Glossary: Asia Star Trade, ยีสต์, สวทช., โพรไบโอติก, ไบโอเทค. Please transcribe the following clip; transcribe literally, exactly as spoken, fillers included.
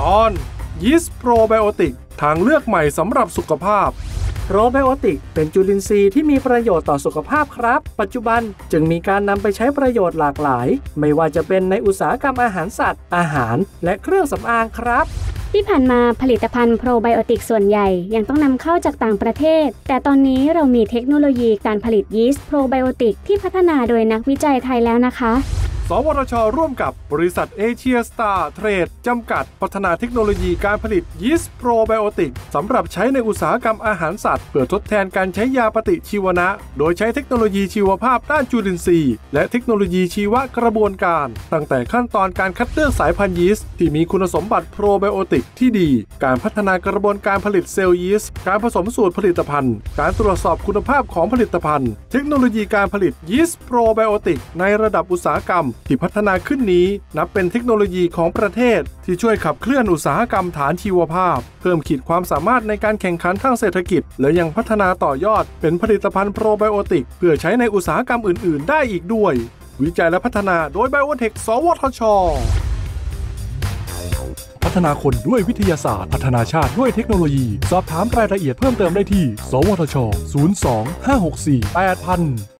ตอนยีสต์โปรไบโอติกทางเลือกใหม่สำหรับสุขภาพโปรไบโอติกเป็นจุลินทรีย์ที่มีประโยชน์ต่อสุขภาพครับปัจจุบันจึงมีการนำไปใช้ประโยชน์หลากหลายไม่ว่าจะเป็นในอุตสาหกรรมอาหารสัตว์อาหารและเครื่องสำอางครับที่ผ่านมาผลิตภัณฑ์โปรไบโอติกส่วนใหญ่ยังต้องนำเข้าจากต่างประเทศแต่ตอนนี้เรามีเทคโนโลยีการผลิตยีสต์โปรไบโอติกที่พัฒนาโดยนักวิจัยไทยแล้วนะคะสวทช.ร่วมกับบริษัทเอเชียสตาร์เทรดจำกัดพัฒนาเทคโนโลยีการผลิตยีสต์โปรไบโอติกสำหรับใช้ในอุตสาหกรรมอาหารสัตว์เพื่อทดแทนการใช้ยาปฏิชีวนะโดยใช้เทคโนโลยีชีวภาพด้านจุลินทรีย์และเทคโนโลยีชีวกระบวนการตั้งแต่ขั้นตอนการคัดเลือกสายพันธุ์ยีสต์ที่มีคุณสมบัติโปรไบโอติกที่ดีการพัฒนากระบวนการผลิตเซลล์ยีสต์การผสมสูตรผลิตภัณฑ์การตรวจสอบคุณภาพของผลิตภัณฑ์เทคโนโลยีการผลิตยีสต์โปรไบโอติกในระดับอุตสาหกรรมที่พัฒนาขึ้นนี้นับเป็นเทคโนโลยีของประเทศที่ช่วยขับเคลื่อนอุตสาหกรรมฐานชีวภาพเพิ่มขีดความสามารถในการแข่งขันทางเศรษฐกิจและยังพัฒนาต่อยอดเป็นผลิตภัณฑ์โปรไบโอติกเพื่อใช้ในอุตสาหกรรมอื่นๆได้อีกด้วยวิจัยและพัฒนาโดย ไบโอเทค สวทช.พัฒนาคนด้วยวิทยาศาสตร์พัฒนาชาติด้วยเทคโนโลยีสอบถามรายละเอียดเพิ่มเติมได้ที่สวทช ศูนย์ สอง ห้า หก สี่ แปด ศูนย์ ศูนย์